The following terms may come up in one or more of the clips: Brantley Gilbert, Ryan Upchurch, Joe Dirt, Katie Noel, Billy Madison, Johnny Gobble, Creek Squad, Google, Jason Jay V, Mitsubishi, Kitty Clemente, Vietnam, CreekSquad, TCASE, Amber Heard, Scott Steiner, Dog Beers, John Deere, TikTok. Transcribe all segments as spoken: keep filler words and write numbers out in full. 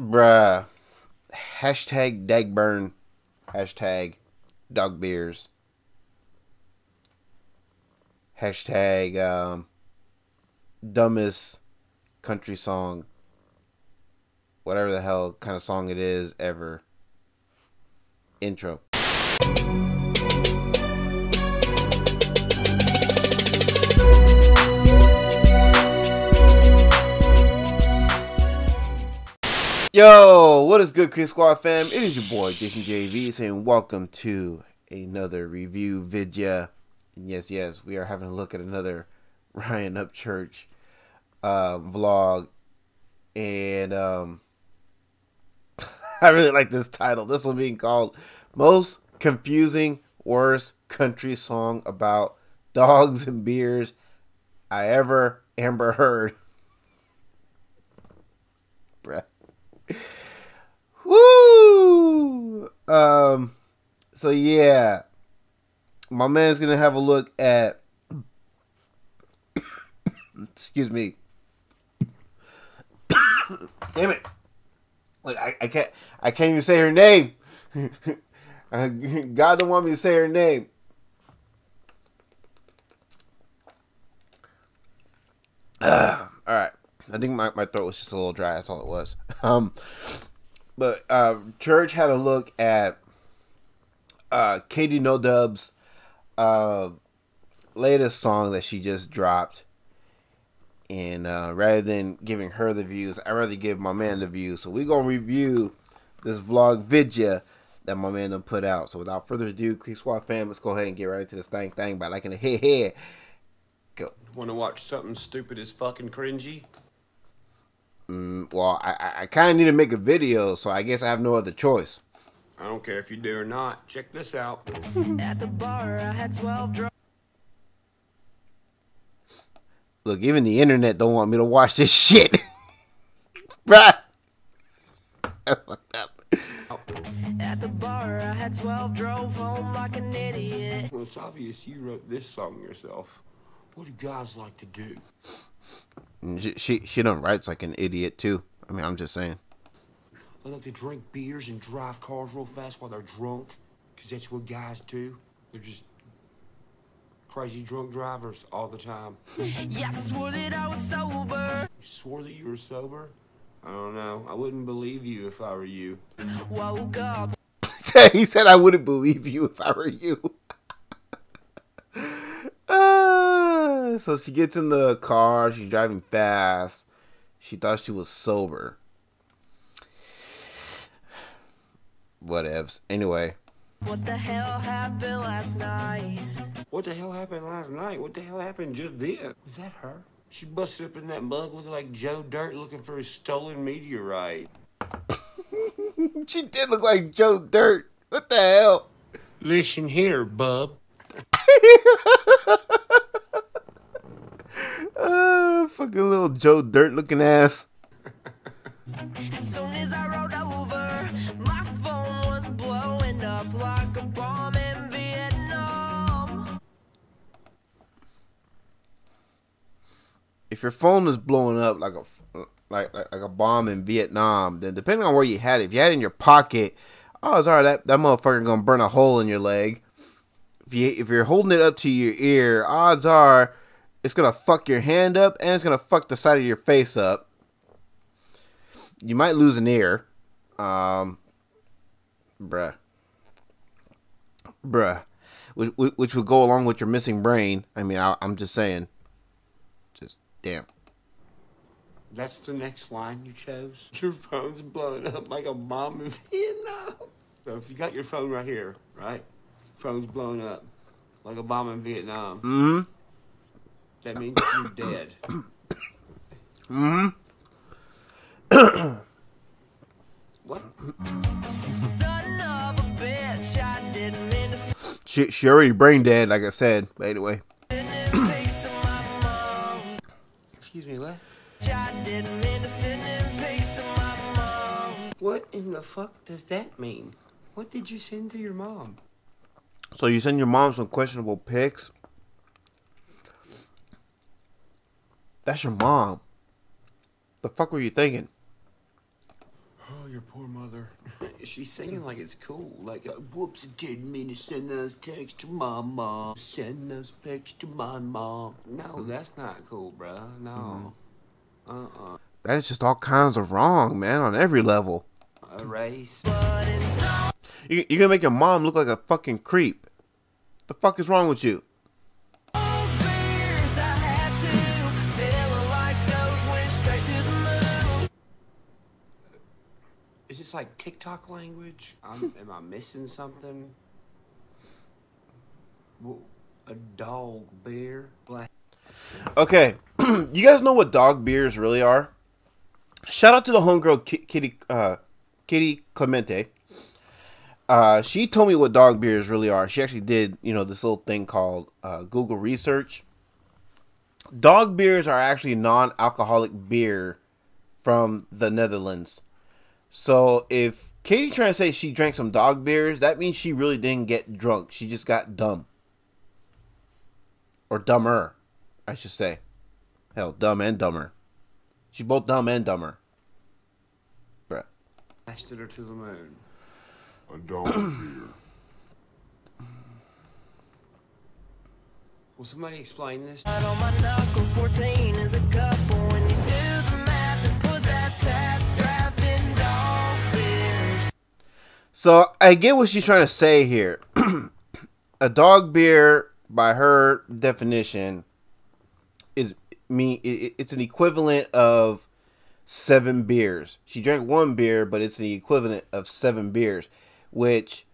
Bruh. Hashtag Dagburn. Hashtag Dog Beers. Hashtag um, dumbest country song. Whatever the hell kind of song it is ever. Intro. Yo, what is good, CreekSquad fam? It is your boy Jason Jay V saying welcome to another review vidya. And yes, yes, we are having a look at another Ryan Upchurch uh, vlog, and um, I really like this title. This one being called "Most Confusing Worst Country Song About Dogs and Beers I Ever Amber Heard." Bruh. Woo! Um, so yeah, my man's gonna have a look at. Excuse me. Damn it! Like I, I can't, I can't even say her name. God don't want me to say her name. All right. I think my, my throat was just a little dry. That's all it was. Um, but uh, Church had a look at uh, Katie Noel uh, latest song that she just dropped. And uh, rather than giving her the views, I'd rather give my man the views. So we're going to review this vlog vidya that my man done put out. So without further ado, CreekSquad fam, let's go ahead and get right into this thing thing by liking the head head. Go. Want to watch something stupid as fucking cringy? Mm, well, I, I kind of need to make a video, so I guess I have no other choice. I don't care if you do or not. Check this out. At the bar, I had twelve drugs. Look, even the internet don't want me to watch this shit. Bruh. At the bar, I had twelve, drove home like an idiot. Well, it's obvious you wrote this song yourself. What do guys like to do? She, she she done writes like an idiot too. I mean, I'm just saying. They like to drink beers and drive cars real fast while they're drunk, because that's what guys do. They're just crazy drunk drivers all the time. Yeah, I swore that I was sober. You swore that you were sober? I don't know. I wouldn't believe you if I were you. Woke up. He said I wouldn't believe you if I were you. So she gets in the car, she's driving fast. She thought she was sober. Whatevs. Anyway. What the hell happened last night? What the hell happened last night? What the hell happened just then? Was that her? She busted up in that mug looking like Joe Dirt looking for his stolen meteorite. She did look like Joe Dirt. What the hell? Listen here, bub. Uh, fucking little Joe Dirt looking ass. As soon as I rolled over, my phone was blowing up like a bomb in Vietnam. If your phone is blowing up like a like like, like a bomb in Vietnam, then depending on where you had it, if you had it in your pocket, oh, sorry, that that motherfucker gonna burn a hole in your leg. If you if you're holding it up to your ear, odds are it's gonna fuck your hand up, and it's gonna fuck the side of your face up. You might lose an ear. Um, bruh. Bruh. Which, which would go along with your missing brain. I mean, I, I'm just saying. Just, damn. That's the next line you chose? Your phone's blowing up like a bomb in Vietnam. So if you got your phone right here, right? Phone's blowing up like a bomb in Vietnam. Mm-hmm. That means you're dead. Mm-hmm. What? Son of a bitch, I didn't mean to... She, she already brain dead, like I said. But anyway. Excuse me, what? What in the fuck does that mean? What did you send to your mom? So you send your mom some questionable pics? That's your mom. The fuck were you thinking? your poor mother. She's singing like it's cool. Like, whoops, didn't mean to send those texts to my mom. Send those texts to my mom. No, that's not cool, bro. No. Mm-hmm. Uh-uh. That is just all kinds of wrong, man, on every level. Erase. You, you're gonna make your mom look like a fucking creep. The fuck is wrong with you? Is this like TikTok language? I'm, am I missing something? A dog beer? Black. Okay, you guys know what dog beers really are? Shout out to the homegirl Kitty uh, Kitty Clemente. Uh, she told me what dog beers really are. She actually did, you know, this little thing called uh, Google research. Dog beers are actually non-alcoholic beer from the Netherlands. So if Katie's trying to say she drank some dog beers, that means she really didn't get drunk. She just got dumb. Or dumber, I should say. Hell, dumb and dumber. She's both dumb and dumber. Bruh. Blasted her to the moon. A dog beer. Will somebody explain this? I know my knuckles, fourteen is a couple when you do the math and put that tap. So, I get what she's trying to say here. A dog beer, by her definition, is me. It, it's an equivalent of seven beers. She drank one beer, but it's the equivalent of seven beers, which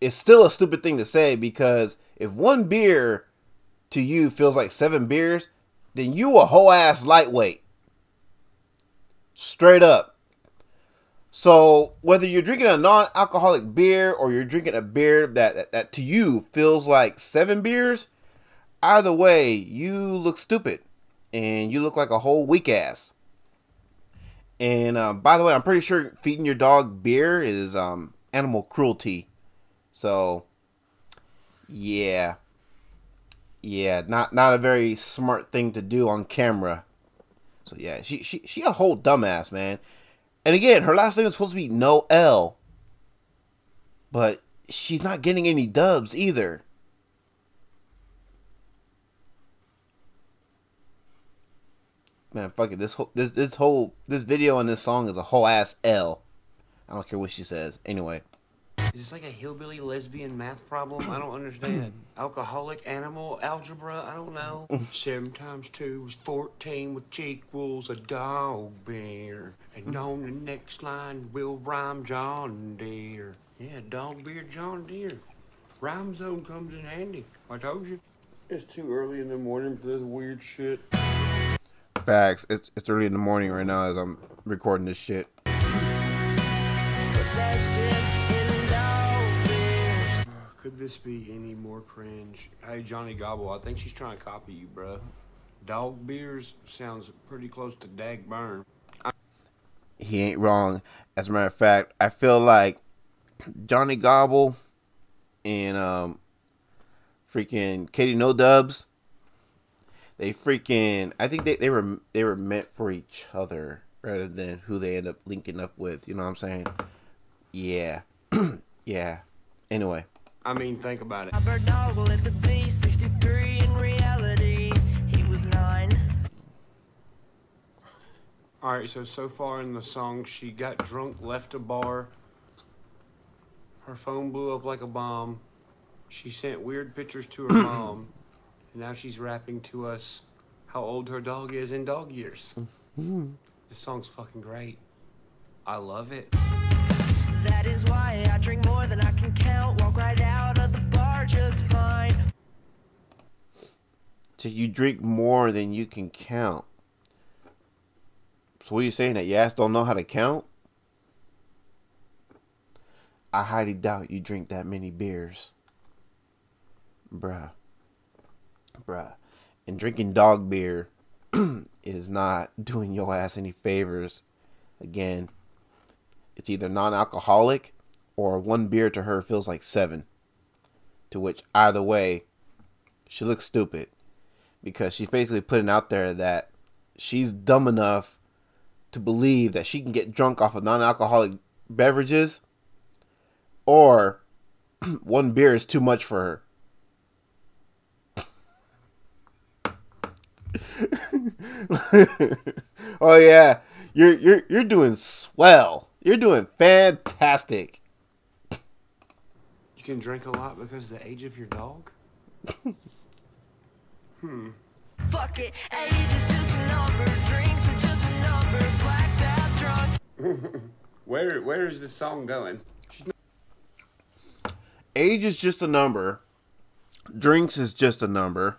is still a stupid thing to say, because if one beer to you feels like seven beers, then you a whole ass lightweight. Straight up. So whether you're drinking a non-alcoholic beer or you're drinking a beer that, that, that to you feels like seven beers, either way, you look stupid and you look like a whole weak ass. And uh, by the way, I'm pretty sure feeding your dog beer is um, animal cruelty. So yeah, yeah, not not a very smart thing to do on camera. So yeah, she she she a whole dumbass, man. And again, her last name is supposed to be Noel, but she's not getting any dubs either. Man, fuck it. This whole this this whole this video and this song is a whole ass L. I don't care what she says. Anyway. Is this like a hillbilly lesbian math problem? I don't understand. Alcoholic animal algebra? I don't know. Seven times two is fourteen, which equals a dog beer. And on the next line, we'll rhyme John Deere. Yeah, dog beer, John Deere. Rhyme zone comes in handy. I told you. It's too early in the morning for this weird shit. Facts. It's, it's early in the morning right now as I'm recording this shit. Put that shit. Could this be any more cringe? Hey, Johnny Gobble, I think she's trying to copy you, bro. Dog beers sounds pretty close to dag burn. I he ain't wrong. As a matter of fact, I feel like Johnny Gobble and um, freaking Katie No Dubs. They freaking. I think they they were they were meant for each other rather than who they end up linking up with. You know what I'm saying? Yeah, yeah. Anyway. I mean, think about it. Amber Heard will have to be sixty-three in reality. He was nine. All right, so, so far in the song, she got drunk, left a bar. Her phone blew up like a bomb. She sent weird pictures to her mom. And now she's rapping to us how old her dog is in dog years. This song's fucking great. I love it. That is why I drink more than I can count. Walk right out of the bar just fine. So you drink more than you can count. So what are you saying? That your ass don't know how to count? I highly doubt you drink that many beers. Bruh. Bruh. And drinking dog beer is not doing your ass any favors. Again. It's either non-alcoholic or one beer to her feels like seven. To which, either way, she looks stupid. Because she's basically putting out there that she's dumb enough to believe that she can get drunk off of non-alcoholic beverages, or one beer is too much for her. Oh yeah, you're you're you're doing swell. You're doing fantastic. You can drink a lot because of the age of your dog? Hmm. Fuck it. Age is just a number. Drinks are just a number. Blacked out drunk. Where where is this song going? Age is just a number. Drinks is just a number.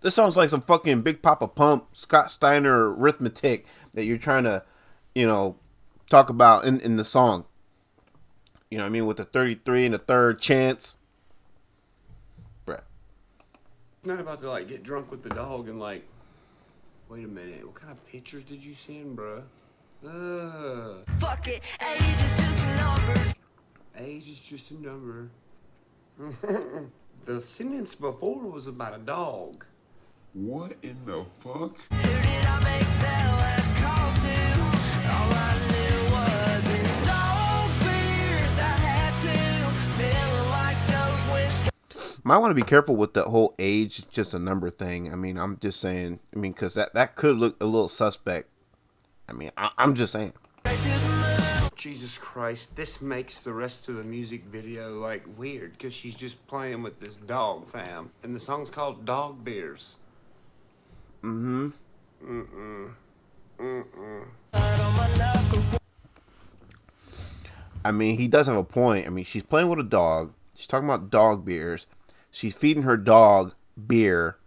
This sounds like some fucking Big Papa Pump, Scott Steiner arithmetic that you're trying to, you know, talk about in, in the song. You know what I mean? With the thirty-three and the third chance. Bruh. Not about to, like, get drunk with the dog and, like, wait a minute, what kind of pictures did you send, bruh? Uh. Fuck it. Age is just a number. Age is just a number. The sentence before was about a dog. What in the fuck? Who did I make that last call to? All I knew was in dog beers I had to. Feeling like those went. Might want to be careful with the whole age, just a number thing. I mean, I'm just saying. I mean, because that, that could look a little suspect. I mean, I, I'm just saying. Jesus Christ, this makes the rest of the music video, like, weird, because she's just playing with this dog, fam. And the song's called Dog Beers. Mm-hmm. Mm-mm. Mm-mm. I mean, he does have a point. I mean, she's playing with a dog. She's talking about dog beers. She's feeding her dog beer.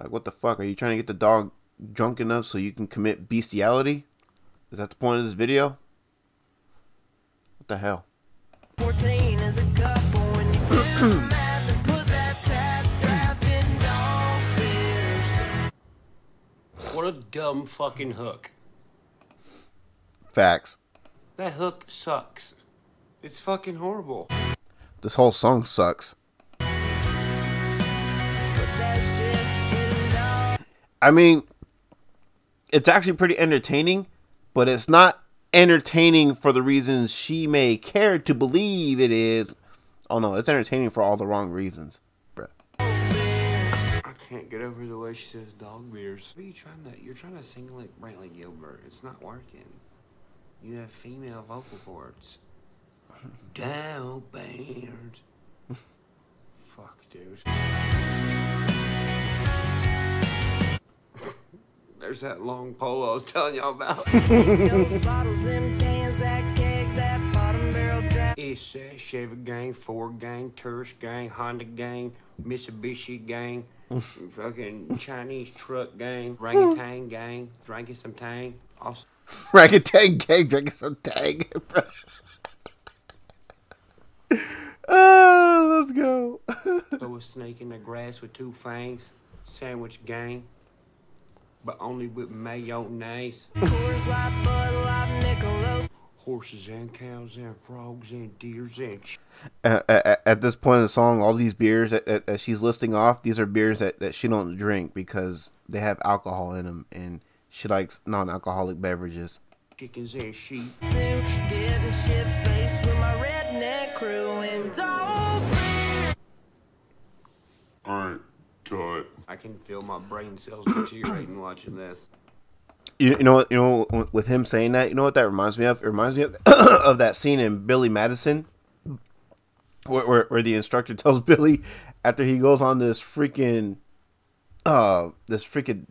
Like, what the fuck? Are you trying to get the dog drunk enough so you can commit bestiality? Is that the point of this video? What the hell? fourteen is a couple when you do the math and put that tap draft in dog beers. What a dumb fucking hook. Facts. That hook sucks. It's fucking horrible. This whole song sucks. Put that shit in dog. I mean, it's actually pretty entertaining, but it's not entertaining for the reasons she may care to believe it is. Oh no, it's entertaining for all the wrong reasons, bruh. I can't get over the way she says dog beers. What are you trying to, you're trying to sing like Brantley Gilbert. It's not working. You have female vocal cords. Dog beers. Fuck, dude. There's that long pole I was telling y'all about. It's a Chevy gang, Ford gang, tourist gang, Honda gang, Mitsubishi gang, fucking Chinese truck gang, Rangatang gang, drinking some tang. Also Rangatang gang, drinking some tang. Oh, let's go. So a snake in the grass with two fangs, sandwich gang. But only with mayonnaise. Horses and cows and frogs and deers and ch at, at, at this point in the song, all these beers that, that, that she's listing off, these are beers that, that she don't drink because they have alcohol in them, and she likes non-alcoholic beverages. Chickens and sheep. To get a shit face with my redneck crew and dog beer. All right. I can feel my brain cells deteriorating watching this. You, you know what? You know, with him saying that, you know what that reminds me of? It reminds me of, of that scene in Billy Madison, where, where where the instructor tells Billy after he goes on this freaking, uh, this freaking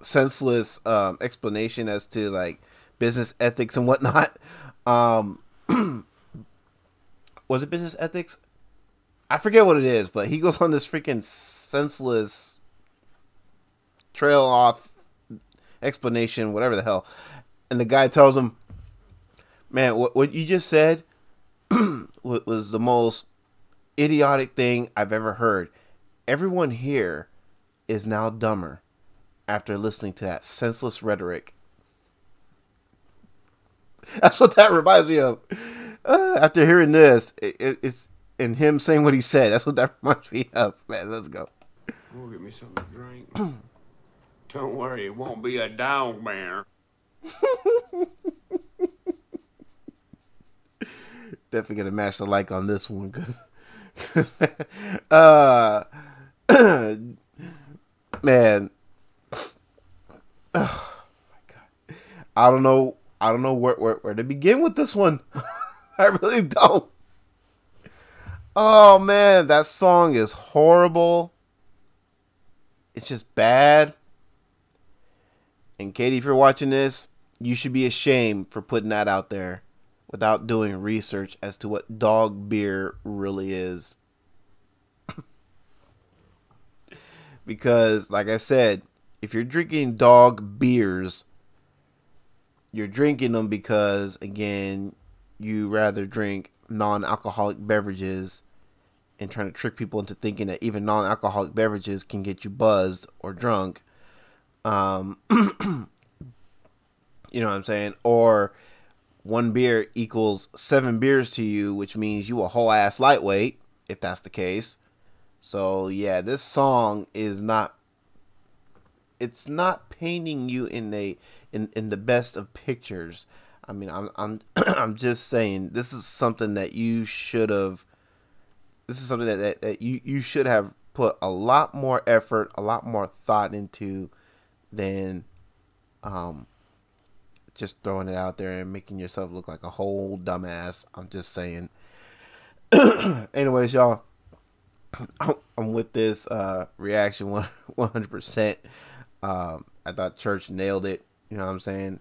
senseless um, explanation as to like business ethics and whatnot. Um, was it business ethics? I forget what it is, but he goes on this freaking senseless trail off explanation, whatever the hell. And the guy tells him, man, what, what you just said was the most idiotic thing I've ever heard. Everyone here is now dumber after listening to that senseless rhetoric. That's what that reminds me of. Uh, after hearing this, it, it, it's... and him saying what he said. That's what that reminds me of. Man, let's go. Go get me something to drink. Don't worry, it won't be a dog beer. Definitely gonna mash the like on this one. uh, man, oh my God, I don't know, I don't know where where where to begin with this one. I really don't. Oh man, that song is horrible. It's just bad. And Katie, if you're watching this, you should be ashamed for putting that out there without doing research as to what dog beer really is. Because, like I said, if you're drinking dog beers, you're drinking them because, again, you rather drink non-alcoholic beverages and trying to trick people into thinking that even non-alcoholic beverages can get you buzzed or drunk. Um, you know what I'm saying? Or one beer equals seven beers to you, which means you a whole ass lightweight, if that's the case. So yeah, this song is not, it's not painting you in a, in, in the best of pictures. I mean, I'm, I'm, I'm just saying, this is something that you should have, this is something that, that, that you, you should have put a lot more effort, a lot more thought into than um, just throwing it out there and making yourself look like a whole dumbass. I'm just saying. Anyways, y'all, I'm with this uh, reaction one hundred percent. Um, I thought Church nailed it. You know what I'm saying?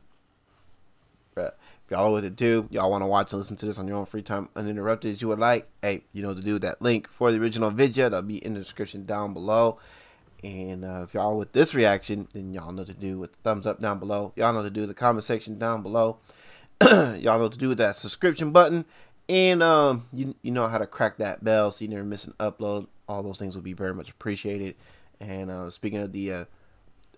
But if y'all are with it too, y'all want to watch and listen to this on your own free time uninterrupted as you would like, hey, you know what to do with that link for the original video. That'll be in the description down below. And uh, if y'all are with this reaction, then y'all know what to do with the thumbs up down below. Y'all know what to do with the comment section down below. Y'all know what to do with that subscription button. And um, you, you know how to crack that bell so you never miss an upload. All those things will be very much appreciated. And uh, speaking of the, uh,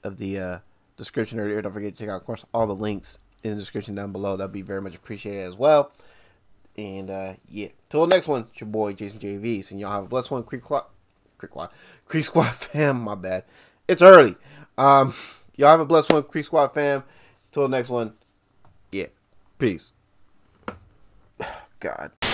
of the uh, description earlier, don't forget to check out, of course, all the links in the description down below. That'll be very much appreciated as well. And uh, yeah, till the next one, it's your boy Jason Jay V. And y'all have a blessed one. Creek Squad, Creek Squad, Creek Squad fam. My bad, it's early. Um, y'all have a blessed one, Creek Squad fam. Till the next one, yeah, peace. God.